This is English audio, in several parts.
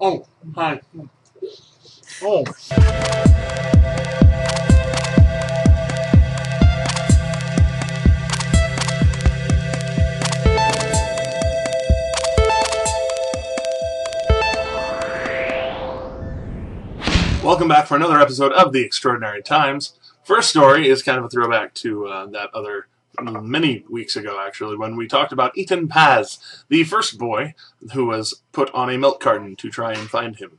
Oh, hi. Oh. Welcome back for another episode of the Extraordinary Times. First story is kind of a throwback to that other many weeks ago, actually, when we talked about Etan Patz, the first boy who was put on a milk carton to try and find him.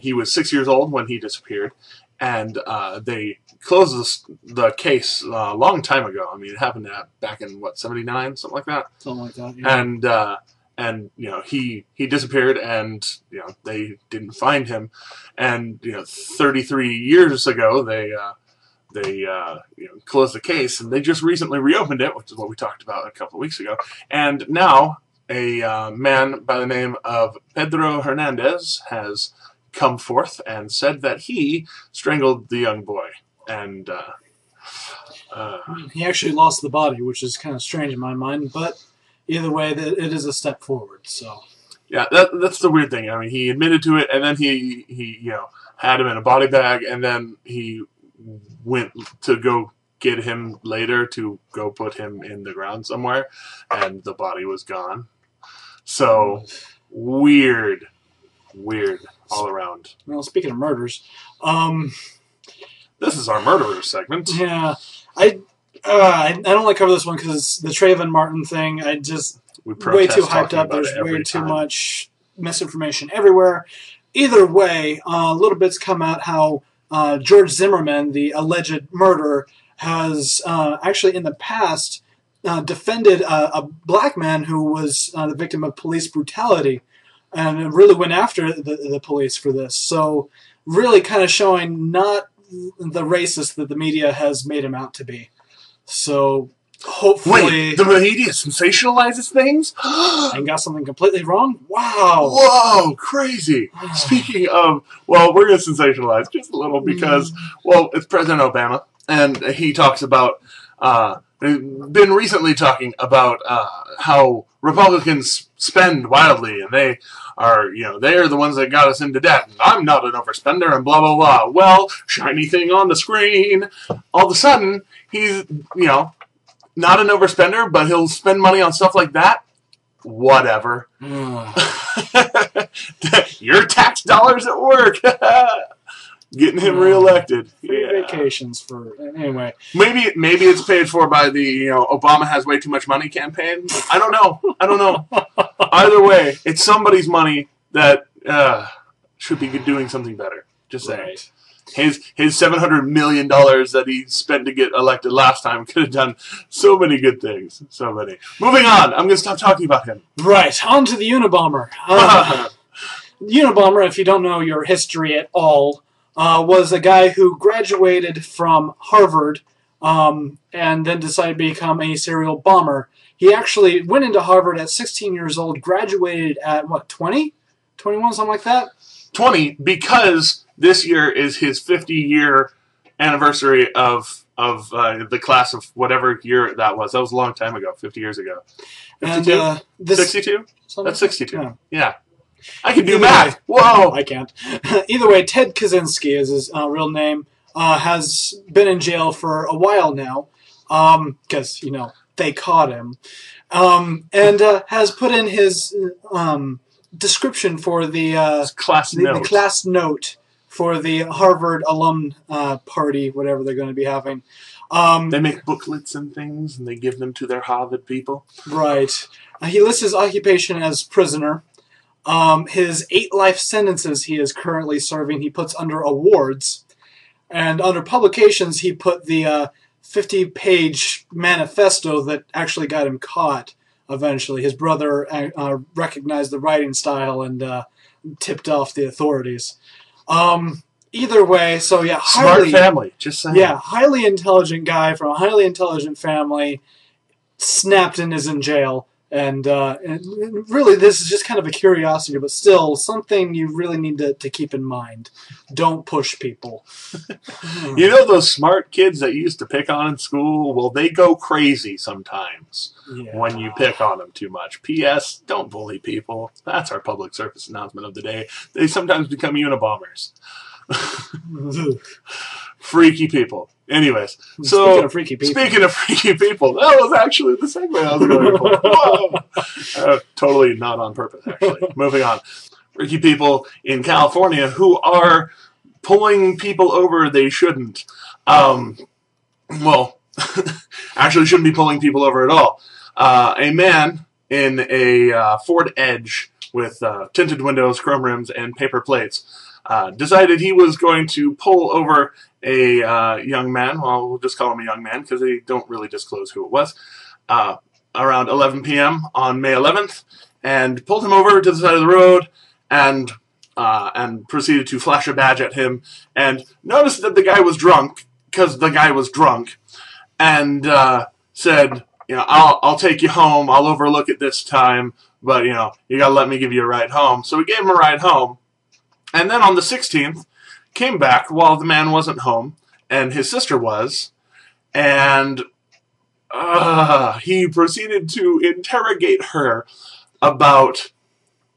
He was 6 years old when he disappeared, and they closed the case a long time ago. I mean, it happened back in, what, 79? Something like that? Something like that, yeah. And you know, he disappeared, and you know, they didn't find him. And you know, 33 years ago, they you know, closed the case, and they just recently reopened it, which is what we talked about a couple of weeks ago. And now a man by the name of Pedro Hernandez has come forth and said that he strangled the young boy, and he actually lost the body, which is kind of strange in my mind, but. Either way, it is a step forward. So, yeah, that's the weird thing. I mean, he admitted to it, and then he you know, had him in a body bag, and then he went to go get him later to go put him in the ground somewhere, and the body was gone. So weird all around. Well, speaking of murders, this is our murderer segment. Yeah, I don't like cover this one because the Trayvon Martin thing, I just way too hyped up. There's way too much misinformation everywhere. Either way, little bits come out how George Zimmerman, the alleged murderer, has actually in the past defended a black man who was the victim of police brutality, and really went after the police for this. So really kind of showing not the racist that the media has made him out to be. So, hopefully... Wait, the media sensationalizes things? And got something completely wrong? Wow! Whoa, crazy! Speaking of... Well, we're going to sensationalize just a little because, well, it's President Obama, and he talks about... been recently talking about how Republicans spend wildly, and they are, you know, they are the ones that got us into debt, and I'm not an overspender, and blah, blah, blah. Well, shiny thing on the screen. All of a sudden, he's, you know, not an overspender, but he'll spend money on stuff like that. Whatever. Your tax dollars at work. Getting him reelected. Yeah. Vacations for anyway. Maybe it's paid for by the, you know, Obama has way too much money campaign. I don't know. Either way, it's somebody's money that should be doing something better. Just saying. Right. His $700 million that he spent to get elected last time could have done so many good things. So many. Moving on. I'm gonna stop talking about him. Right. On to the Unabomber. Unabomber, if you don't know your history at all. Was a guy who graduated from Harvard and then decided to become a serial bomber. He actually went into Harvard at 16 years old, graduated at, what, 20? 21, something like that? 20, because this year is his 50-year anniversary of the class of whatever year that was. That was a long time ago, 50 years ago. 52? And, 62? That's 62. Yeah. I can do math. Whoa! I can't. Either way, Ted Kaczynski is his real name. Has been in jail for a while now, because you know they caught him, and has put in his description for the class note for the Harvard alum party, whatever they're going to be having. They make booklets and things, and they give them to their Harvard people. Right. He lists his occupation as prisoner. His 8 life sentences he is currently serving, he puts under awards. And under publications, he put the 50-page manifesto that actually got him caught eventually. His brother recognized the writing style and tipped off the authorities. Either way, so yeah. Smart family, just saying. Yeah, highly intelligent guy from a highly intelligent family, snapped and is in jail And really, this is just kind of a curiosity, but still something you really need to keep in mind. Don't push people. You know those smart kids that you used to pick on in school? Well, they go crazy sometimes when you pick on them too much. P.S. Don't bully people. That's our public service announcement of the day. They sometimes become Unabombers. Freaky people. Anyways, so speaking of freaky people, that was actually the segue I was going for. Whoa. Totally not on purpose, actually. Moving on. Freaky people in California who are pulling people over they shouldn't. Well, actually shouldn't be pulling people over at all. A man in a Ford Edge with tinted windows, chrome rims, and paper plates decided he was going to pull over a young man, well, we'll just call him a young man because they don't really disclose who it was, around 11 p.m. on May 11th, and pulled him over to the side of the road and proceeded to flash a badge at him, and noticed that the guy was drunk, because the guy was drunk, and said, you know, I'll take you home, I'll overlook it this time, but, you know, you gotta let me give you a ride home. So we gave him a ride home, and then on the 16th, came back while the man wasn't home, and his sister was, and he proceeded to interrogate her about,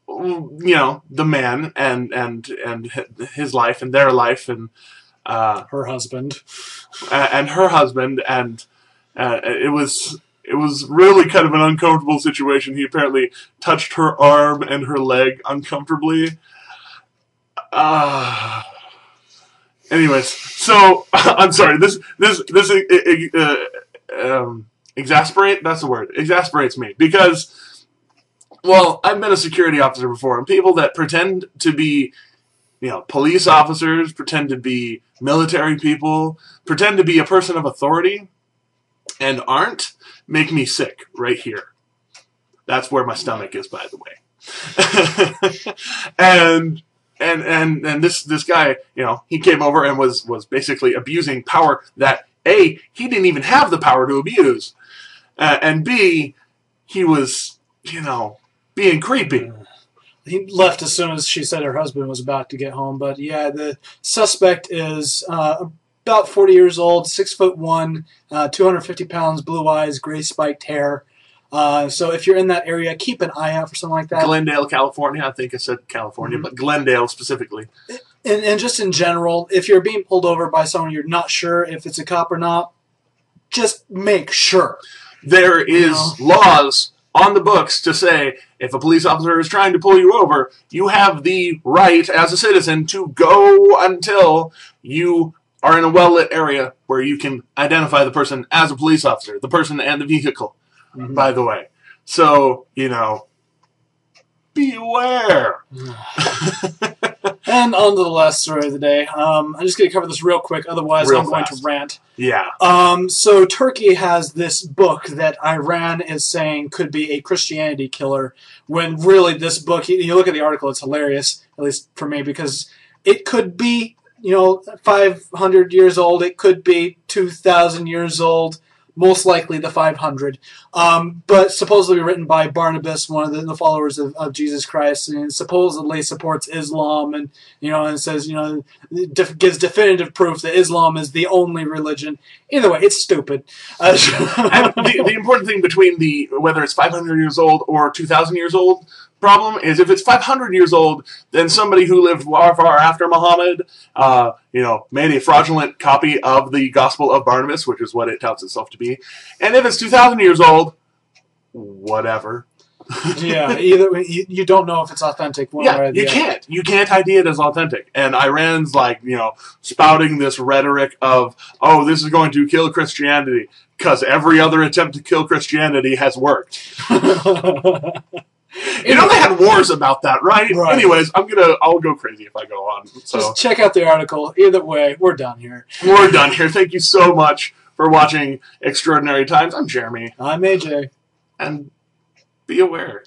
you know, the man and his life and their life and her husband, and it was really kind of an uncomfortable situation. He apparently touched her arm and her leg uncomfortably. Anyways, so I'm sorry. This exasperate. That's the word. Exasperates me because, well, I've been a security officer before, and people that pretend to be, you know, police officers, pretend to be military people, pretend to be a person of authority, and aren't, make me sick right here. That's where my stomach is, by the way. And this guy, you know, he came over and was basically abusing power that A, he didn't even have the power to abuse, and B, he was, you know, being creepy. He left as soon as she said her husband was about to get home. But yeah, the suspect is about 40 years old, 6'1", 250 pounds, blue eyes, gray spiked hair. So if you're in that area, keep an eye out for something like that. Glendale, California. I think I said California, but Glendale specifically. And just in general, if you're being pulled over by someone you're not sure if it's a cop or not, just make sure. There is laws on the books to say if a police officer is trying to pull you over, you have the right as a citizen to go until you are in a well-lit area where you can identify the person as a police officer, the person and the vehicle. Mm-hmm. By the way. So, you know, beware. And on to the last story of the day. I'm just going to cover this real quick, otherwise I'm going to rant. Yeah. So Turkey has this book that Iran is saying could be a Christianity killer, when really this book, you look at the article, it's hilarious, at least for me, because it could be, you know, 500 years old, it could be 2,000 years old. Most likely the 500, but supposedly written by Barnabas, one of the followers of Jesus Christ, and supposedly supports Islam, and you know, and says, you know, gives definitive proof that Islam is the only religion. Either way, it's stupid. The important thing between the whether it's 500 years old or 2,000 years old problem is if it's 500 years old, then somebody who lived far after Muhammad, you know, made a fraudulent copy of the Gospel of Barnabas, which is what it touts itself to be. And if it's 2,000 years old, whatever. Yeah, either you don't know if it's authentic. You can't ID it as authentic. And Iran's like, you know, spouting this rhetoric of, oh, this is going to kill Christianity because every other attempt to kill Christianity has worked. You know, they had wars about that, right? Anyways, I'll go crazy if I go on. So. Just check out the article. Either way, we're done here. We're done here. Thank you so much for watching Extraordinary Times. I'm Jeremy. I'm AJ. And be aware.